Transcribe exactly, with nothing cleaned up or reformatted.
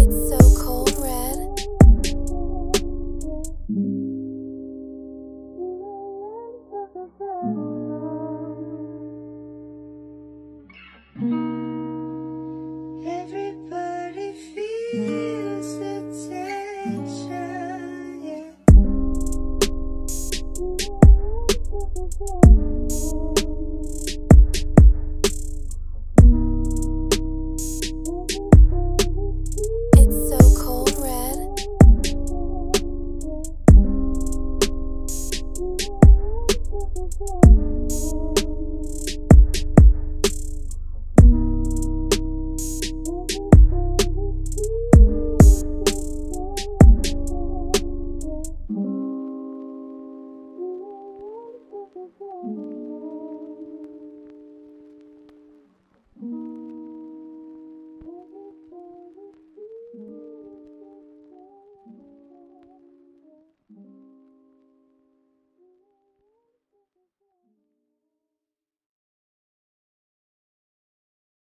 It's so cold, red.